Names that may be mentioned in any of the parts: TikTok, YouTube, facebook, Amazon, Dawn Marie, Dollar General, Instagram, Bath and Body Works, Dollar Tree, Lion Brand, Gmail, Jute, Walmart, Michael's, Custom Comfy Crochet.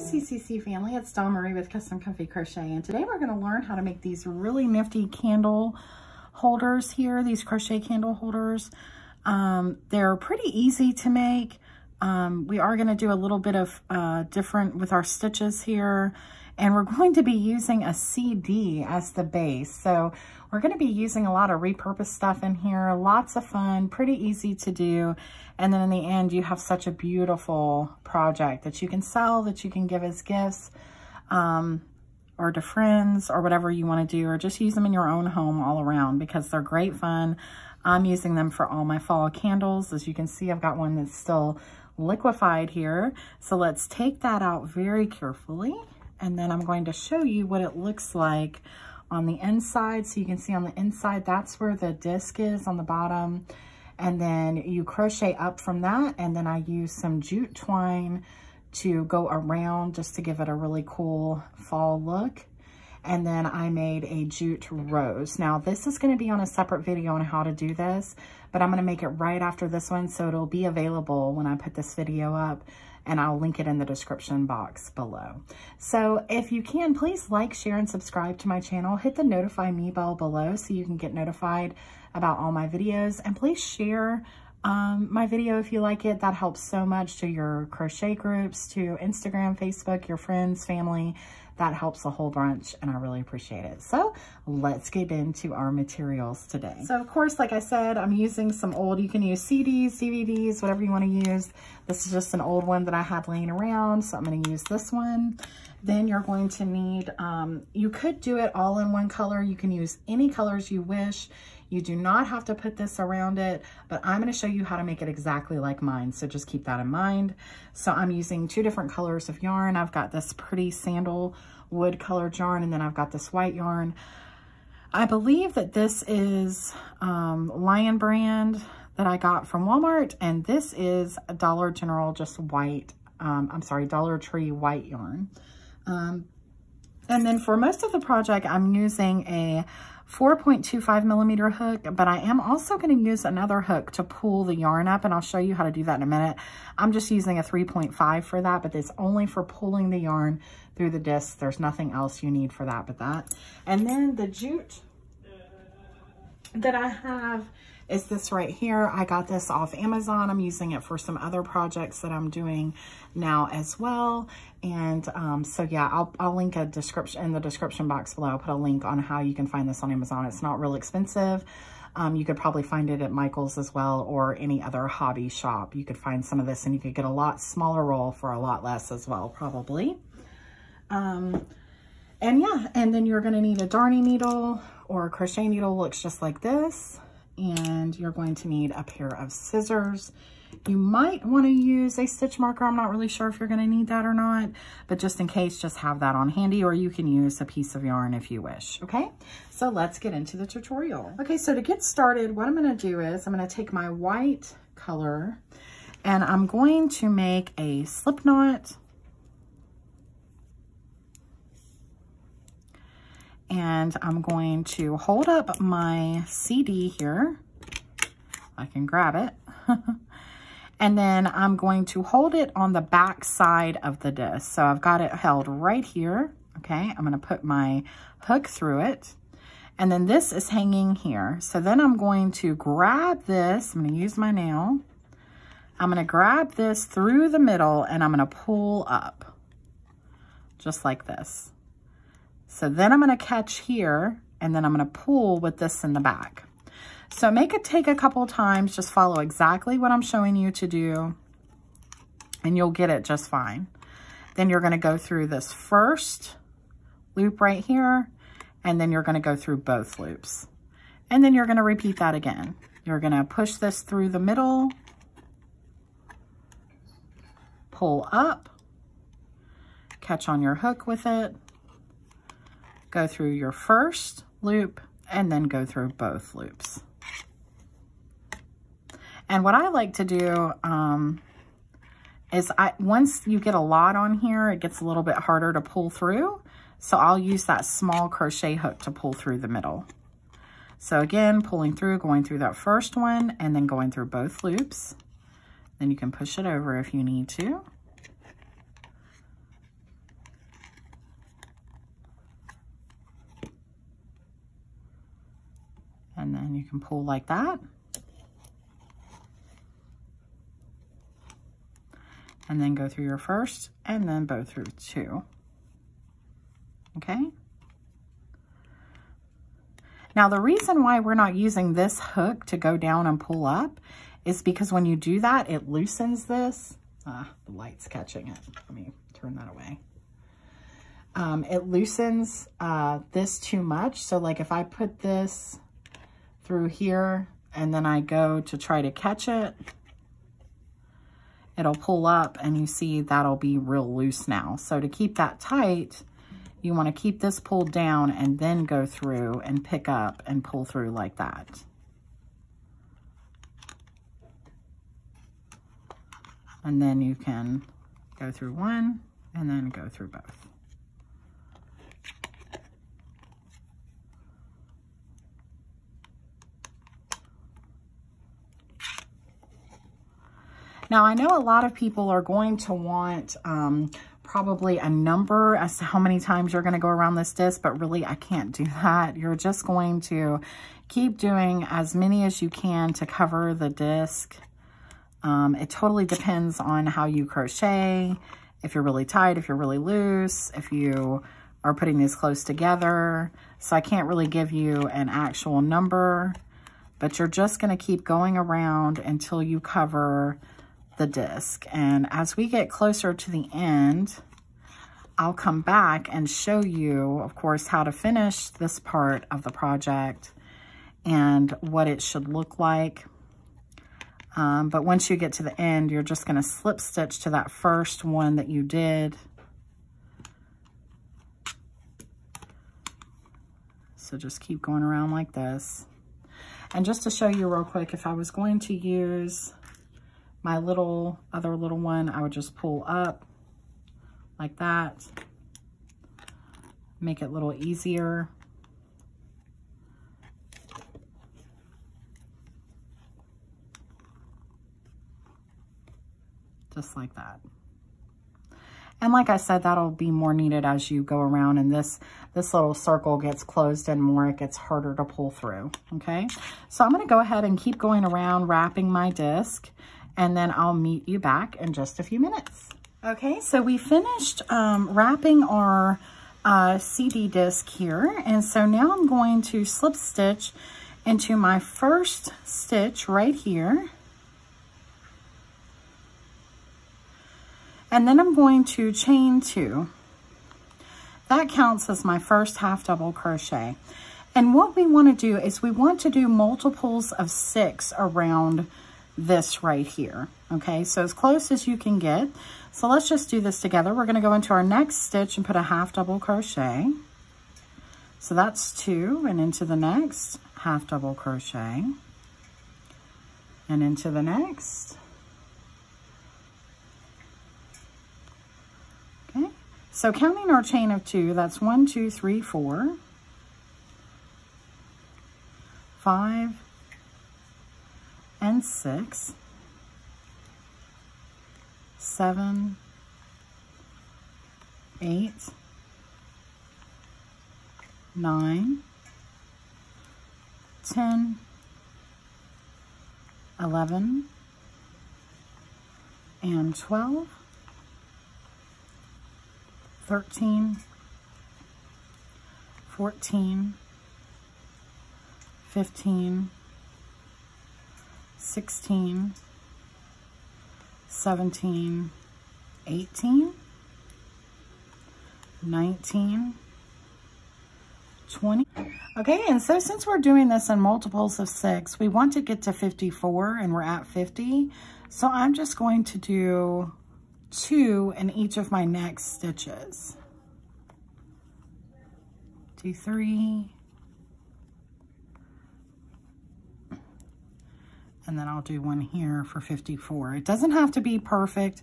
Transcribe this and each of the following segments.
CCC family, it's Dawn Marie with Custom Comfy Crochet, and today we're going to learn how to make these really nifty candle holders here, these crochet candle holders. They're pretty easy to make. We are going to do a little bit of different with our stitches here, and we're going to be using a CD as the base. So we're going to be using a lot of repurposed stuff in here, lots of fun, pretty easy to do. And then in the end, you have such a beautiful project that you can sell, that you can give as gifts or to friends or whatever you want to do, or just use them in your own home all around because they're great fun. I'm using them for all my fall candles. As you can see, I've got one that's still liquefied here. So let's take that out very carefully. And then I'm going to show you what it looks like on the inside. So you can see on the inside, that's where the disc is on the bottom. And then you crochet up from that. And then I use some jute twine to go around just to give it a really cool fall look. And then I made a jute rose. Now this is going to be on a separate video on how to do this, but I'm going to make it right after this one. So it'll be available when I put this video up, and I'll link it in the description box below. So if you can, please like, share, and subscribe to my channel. Hit the notify me bell below so you can get notified about all my videos, and please share my video if you like it. That helps so much, to your crochet groups, to Instagram, Facebook, your friends, family. That helps a whole bunch, and I really appreciate it. So let's get into our materials today. So of course, like I said, I'm using some old, you can use CDs, DVDs, whatever you want to use. This is just an old one that I had laying around, so I'm going to use this one. Then you're going to need, you could do it all in one color. You can use any colors you wish. You do not have to put this around it, but I'm going to show you how to make it exactly like mine. So just keep that in mind. So I'm using two different colors of yarn. I've got this pretty sandalwood colored yarn, and then I've got this white yarn. I believe that this is Lion Brand that I got from Walmart, and this is a Dollar General, just white, I'm sorry, Dollar Tree white yarn. And then for most of the project, I'm using a 4.25 millimeter hook, but I am also going to use another hook to pull the yarn up, and I'll show you how to do that in a minute. I'm just using a 3.5 for that, but it's only for pulling the yarn through the disc. There's nothing else you need for that but that. And then the jute that I have is this right here. I got this off Amazon. I'm using it for some other projects that I'm doing now as well. And so yeah, I'll link a description in the description box below. I'll put a link on how you can find this on Amazon. It's not real expensive. You could probably find it at Michael's as well, or any other hobby shop. You could find some of this, and you could get a lot smaller roll for a lot less as well, probably. And yeah, and then you're gonna need a darning needle or a crochet needle, looks just like this. And you're going to need a pair of scissors. You might want to use a stitch marker. I'm not really sure if you're going to need that or not, but just in case, just have that on handy, or you can use a piece of yarn if you wish. Okay, so let's get into the tutorial. Okay, so to get started, what I'm going to do is I'm going to take my white color, and I'm going to make a slip knot. And I'm going to hold up my CD here. I can grab it. And then I'm going to hold it on the back side of the disc. So I've got it held right here. Okay, I'm gonna put my hook through it. And then this is hanging here. So then I'm going to grab this. I'm gonna use my nail. I'm gonna grab this through the middle, and I'm gonna pull up just like this. So then I'm going to catch here, and then I'm going to pull with this in the back. So make it take a couple times. Just follow exactly what I'm showing you to do, and you'll get it just fine. Then you're going to go through this first loop right here, and then you're going to go through both loops. And then you're going to repeat that again. You're going to push this through the middle, pull up, catch on your hook with it, go through your first loop, and then go through both loops. And what I like to do is once you get a lot on here, it gets a little bit harder to pull through. So I'll use that small crochet hook to pull through the middle. So again, pulling through, going through that first one, and then going through both loops. Then you can push it over if you need to. and then you can pull like that. And then go through your first and then bow through two. Okay. Now the reason why we're not using this hook to go down and pull up is because when you do that, it loosens this. The light's catching it. Let me turn that away. It loosens this too much. So like if I put this through here and then I go to try to catch it, it'll pull up and you see that'll be real loose now. So to keep that tight, you want to keep this pulled down and then go through and pick up and pull through like that. And then you can go through one and then go through both. Now, I know a lot of people are going to want probably a number as to how many times you're going to go around this disc, but really I can't do that. You're just going to keep doing as many as you can to cover the disc. It totally depends on how you crochet, if you're really tight, if you're really loose, if you are putting these close together. So I can't really give you an actual number, but you're just going to keep going around until you cover the disc. And as we get closer to the end, I'll come back and show you, of course, how to finish this part of the project and what it should look like. But once you get to the end, you're just going to slip stitch to that first one that you did. So just keep going around like this. And just to show you real quick, if I was going to use my other little one, I would just pull up like that, make it a little easier. Just like that. And like I said, that'll be more needed as you go around, and this little circle gets closed in more, it gets harder to pull through, okay? So I'm gonna go ahead and keep going around wrapping my disc, and then I'll meet you back in just a few minutes. Okay, so we finished wrapping our CD disc here, and so now I'm going to slip stitch into my first stitch right here. And then I'm going to chain two. That counts as my first half double crochet. And what we want to do is we want to do multiples of 6 around this right here. Okay, so as close as you can get. So let's just do this together. We're going to go into our next stitch and put a half double crochet. So that's 2, and into the next half double crochet, and into the next. So counting our chain of 2, that's 1, 2, 3, 4, 5, and 6, 7, 8, 9, 10, 11, and 12. 13, 14, 15, 16, 17, 18, 19, 20. Okay, and so since we're doing this in multiples of 6, we want to get to 54, and we're at 50. So I'm just going to do 2 in each of my next stitches. Do 3, and then I'll do one here for 54. It doesn't have to be perfect,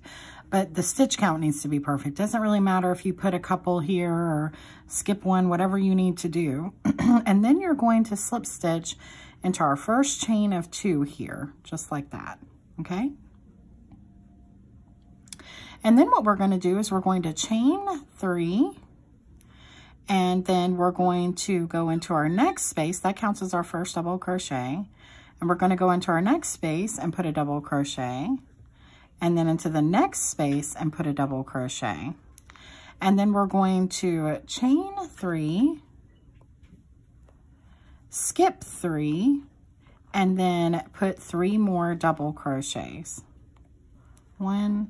but the stitch count needs to be perfect. Doesn't really matter if you put a couple here or skip one, whatever you need to do. And then you're going to slip stitch into our first chain of 2 here, just like that, okay? And then what we're going to do is we're going to chain 3 And then we're going to go into our next space. That counts as our first double crochet. And we're going to go into our next space and put a double crochet. And then into the next space and put a double crochet. And then we're going to chain 3, skip 3, and then put 3 more double crochets. 1,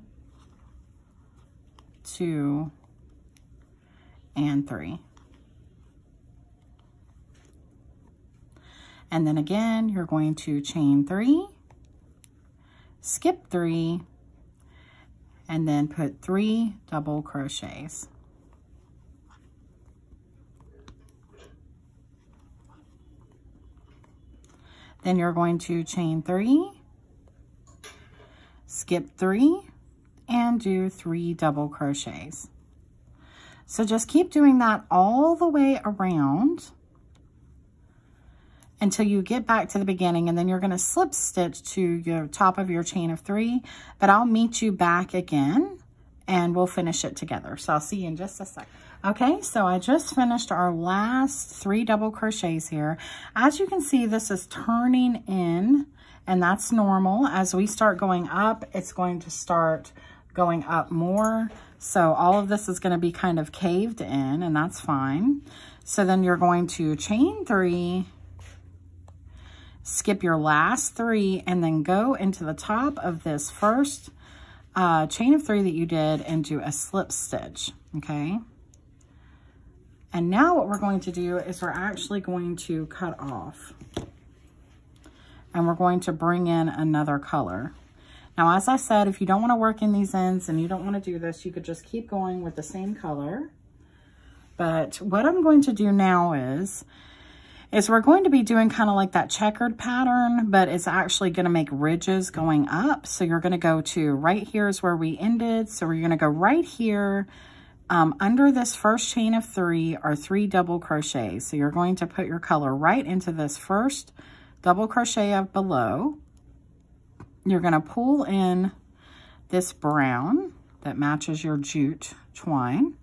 2, and 3. And then again, you're going to chain 3, skip 3, and then put 3 double crochets. Then you're going to chain 3, skip 3, and do 3 double crochets. So just keep doing that all the way around until you get back to the beginning, and then you're going to slip stitch to your top of your chain of 3, but I'll meet you back again and we'll finish it together. So I'll see you in just a second. Okay, so I just finished our last 3 double crochets here. As you can see, this is turning in, and that's normal. As we start going up, it's going to start going up more. So all of this is going to be kind of caved in, and that's fine. So then you're going to chain 3, skip your last 3, and then go into the top of this first chain of 3 that you did and do a slip stitch, okay? And now what we're going to do is we're actually going to cut off, and we're going to bring in another color. Now, as I said, if you don't want to work in these ends and you don't want to do this, you could just keep going with the same color. But what I'm going to do now is we're going to be doing kind of like that checkered pattern, but it's actually going to make ridges going up. So you're going to go to right here is where we ended. So we're going to go right here under this first chain of 3 are 3 double crochets. So you're going to put your color right into this first double crochet up below. You're going to pull in this brown that matches your jute twine,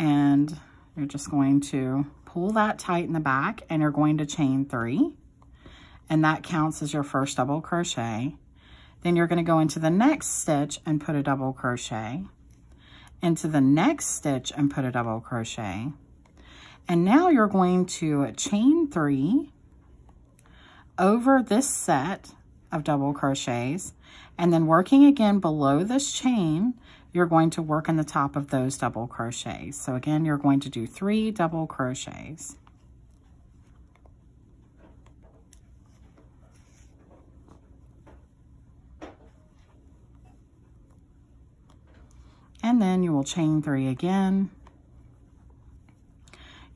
and you're just going to pull that tight in the back, and you're going to chain 3, and that counts as your first double crochet. Then you're going to go into the next stitch and put a double crochet, into the next stitch and put a double crochet. And now you're going to chain 3 over this set of double crochets, and then working again below this chain, you're going to work in the top of those double crochets. So again, you're going to do 3 double crochets. And then you will chain 3 again.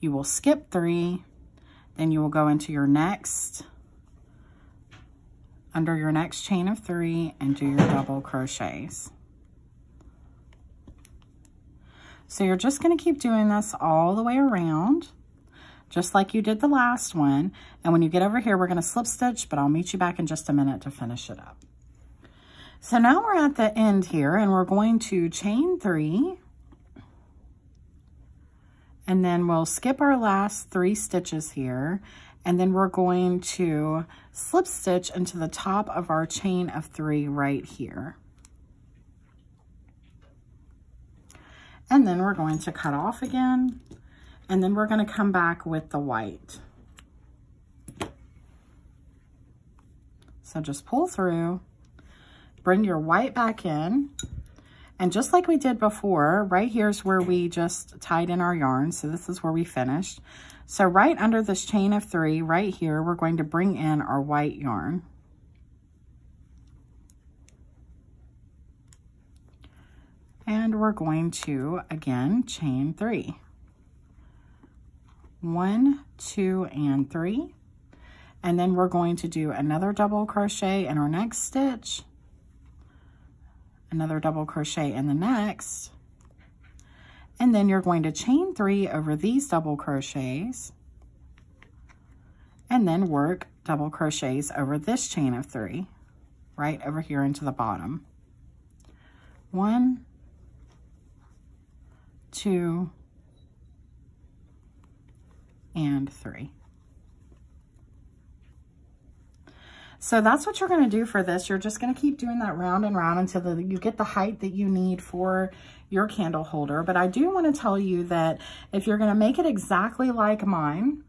You will skip 3, then you will go into your next, under your next chain of 3, and do your double crochets. So you're just going to keep doing this all the way around, just like you did the last one. And when you get over here, we're going to slip stitch, but I'll meet you back in just a minute to finish it up. So now we're at the end here, and we're going to chain 3, and then we'll skip our last 3 stitches here, and then we're going to slip stitch into the top of our chain of 3 right here. And then we're going to cut off again, and then we're going to come back with the white. So just pull through, bring your white back in, and just like we did before, right here's where we just tied in our yarn, so this is where we finished. So right under this chain of 3, right here, we're going to bring in our white yarn. And we're going to, again, chain 3. 1, 2, and 3. And then we're going to do another double crochet in our next stitch, another double crochet in the next, and then you're going to chain 3 over these double crochets, and then work double crochets over this chain of 3, right over here into the bottom. 1, 2, and 3. So that's what you're going to do for this. You're just going to keep doing that round and round until you get the height that you need for your candle holder. But I do want to tell you that if you're going to make it exactly like mine,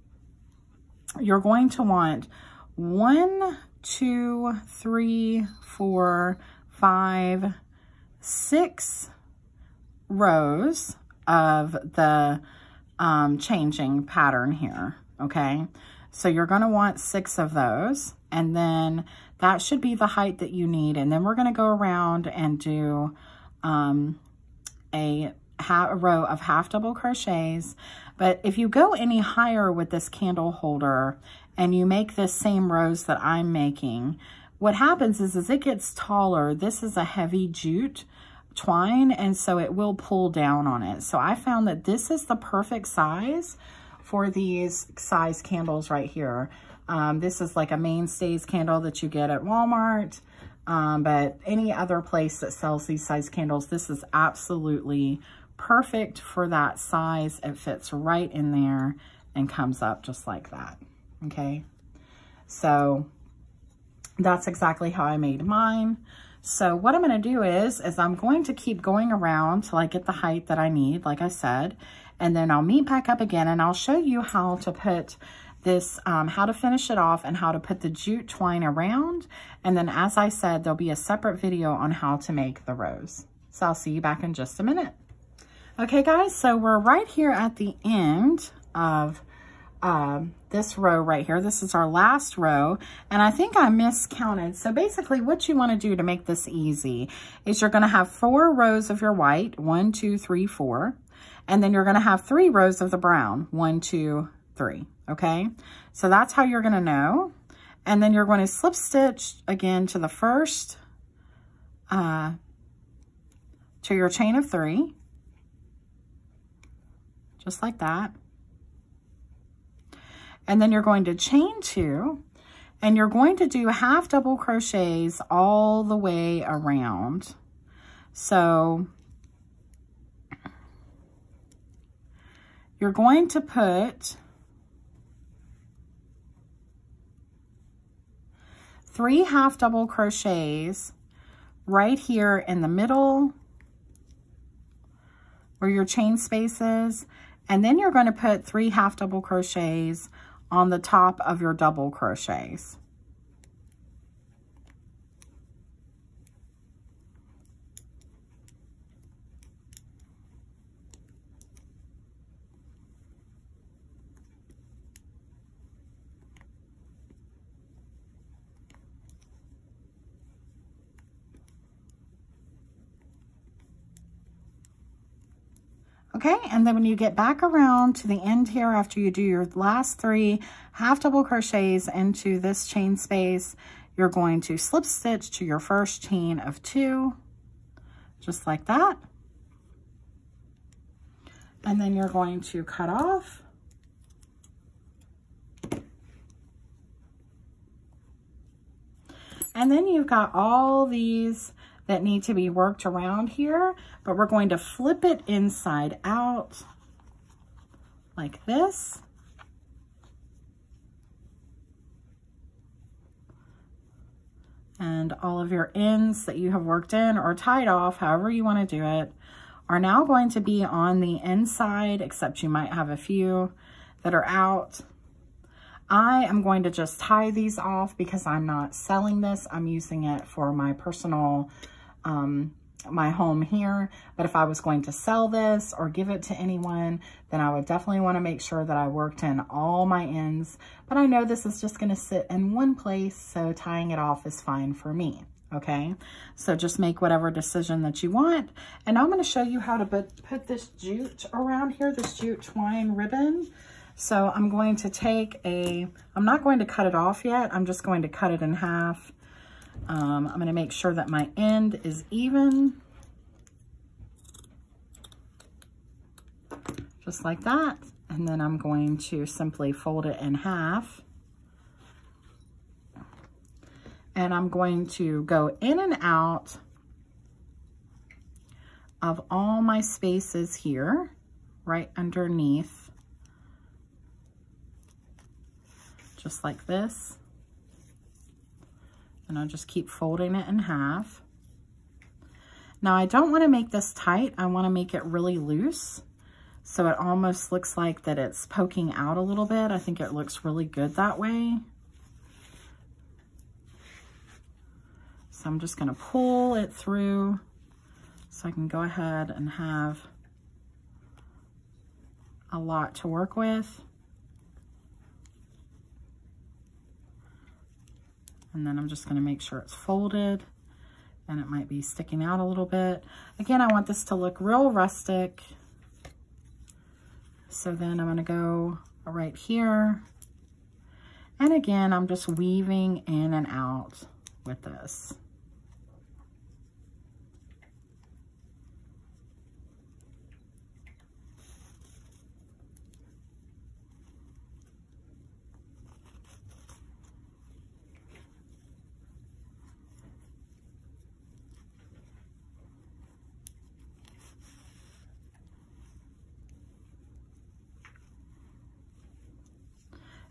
you're going to want 1, 2, 3, 4, 5, 6 rows of the changing pattern here, okay? So you're going to want 6 of those, and then that should be the height that you need. And then we're going to go around and do a row of half double crochets. But if you go any higher with this candle holder and you make the same rows that I'm making, what happens is as it gets taller, this is a heavy jute twine, and so it will pull down on it. So I found that this is the perfect size for these size candles right here. This is like a mainstays candle that you get at Walmart, but any other place that sells these size candles, this is absolutely perfect for that size. It fits right in there and comes up just like that, okay? So that's exactly how I made mine. So what I'm gonna do is I'm going to keep going around till I get the height that I need, like I said, and then I'll meet back up again and I'll show you how to put this, how to finish it off and how to put the jute twine around. And then as I said, there'll be a separate video on how to make the rows. So I'll see you back in just a minute. Okay guys, so we're right here at the end of this row right here. This is our last row, and I think I miscounted. So basically what you want to do to make this easy is you're going to have 4 rows of your white, 1, 2, 3, 4, and then you're going to have 3 rows of the brown, 1, 2, 3, okay? So that's how you're going to know. And then you're going to slip stitch again to the first, to your chain of 3, just like that. And then you're going to chain 2, and you're going to do half double crochets all the way around. So you're going to put 3 half double crochets right here in the middle where your chain space is, and then you're going to put 3 half double crochets on the top of your double crochets. Okay, and then when you get back around to the end here, after you do your last 3 half double crochets into this chain space, you're going to slip stitch to your first chain of 2, just like that. And then you're going to cut off. And then you've got all these that need to be worked around here, but we're going to flip it inside out like this. And all of your ends that you have worked in or tied off, however you want to do it, are now going to be on the inside, except you might have a few that are out. I am going to just tie these off because I'm not selling this. I'm using it for my personal my home here, but if I was going to sell this or give it to anyone, then I would definitely want to make sure that I worked in all my ends. But I know this is just going to sit in one place, so tying it off is fine for me, okay? So just make whatever decision that you want. And I'm going to show you how to put this jute around here, this jute twine ribbon. So I'm going to take I'm not going to cut it off yet. I'm just going to cut it in half. I'm going to make sure that my end is even. Just like that. And then I'm going to simply fold it in half. And I'm going to go in and out of all my spaces here, right underneath just like this. And I'll just keep folding it in half. Now I don't want to make this tight. I want to make it really loose. So it almost looks like that it's poking out a little bit. I think it looks really good that way. So I'm just going to pull it through so I can go ahead and have a lot to work with. And then I'm just going to make sure it's folded, and it might be sticking out a little bit. Again, I want this to look real rustic. So then I'm going to go right here. And again, I'm just weaving in and out with this.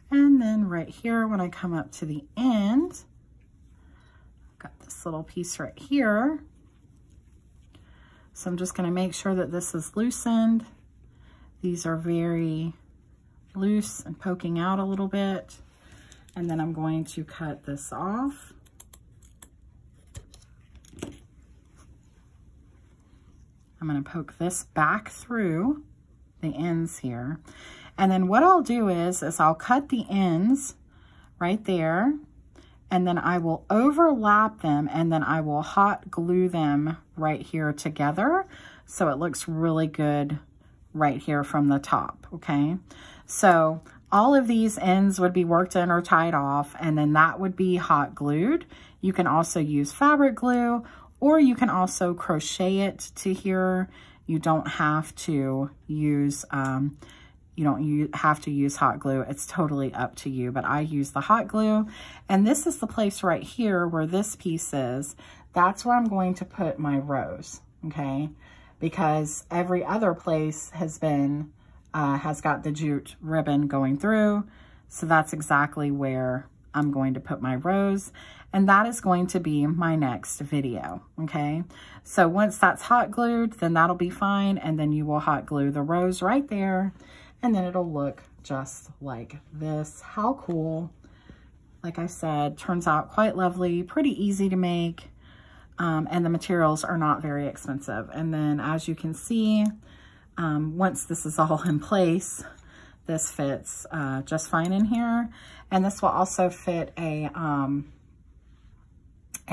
And then right here, when I come up to the end, I've got this little piece right here. So I'm just going to make sure that this is loosened. These are very loose and poking out a little bit. And then I'm going to cut this off. I'm going to poke this back through the ends here. And then what I'll do is I'll cut the ends right there, and then I will overlap them, and then I will hot glue them right here together. So it looks really good right here from the top, okay? So all of these ends would be worked in or tied off, and then that would be hot glued. You can also use fabric glue, or you can also crochet it to here. You don't have to use, you don't have to use hot glue. It's totally up to you, but I use the hot glue. And this is the place right here where this piece is. That's where I'm going to put my rows, okay? Because every other place has been, has got the jute ribbon going through. So that's exactly where I'm going to put my rows. And that is going to be my next video, okay? So once that's hot glued, then that'll be fine. And then you will hot glue the rows right there. And then it'll look just like this. How cool. Like I said, turns out quite lovely, pretty easy to make, and the materials are not very expensive. And then as you can see, once this is all in place, this fits just fine in here. And this will also fit a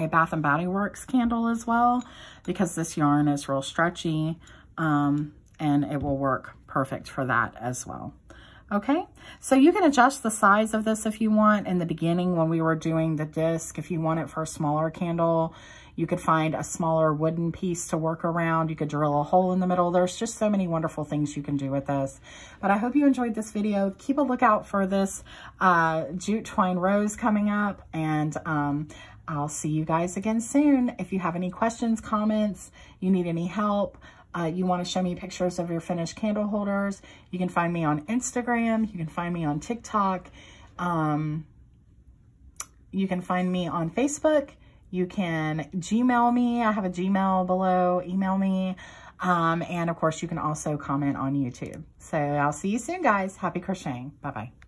Bath and Body Works candle as well, because this yarn is real stretchy, and it will work perfect for that as well. Okay, so you can adjust the size of this if you want. In the beginning, when we were doing the disc, if you want it for a smaller candle, you could find a smaller wooden piece to work around. You could drill a hole in the middle. There's just so many wonderful things you can do with this. But I hope you enjoyed this video. Keep a lookout for this jute twine rose coming up, and I'll see you guys again soon. If you have any questions, comments, you need any help, you want to show me pictures of your finished candle holders, you can find me on Instagram, you can find me on TikTok, you can find me on Facebook, you can Gmail me, I have a Gmail below, email me, and of course you can also comment on YouTube. So I'll see you soon, guys. Happy crocheting. Bye-bye.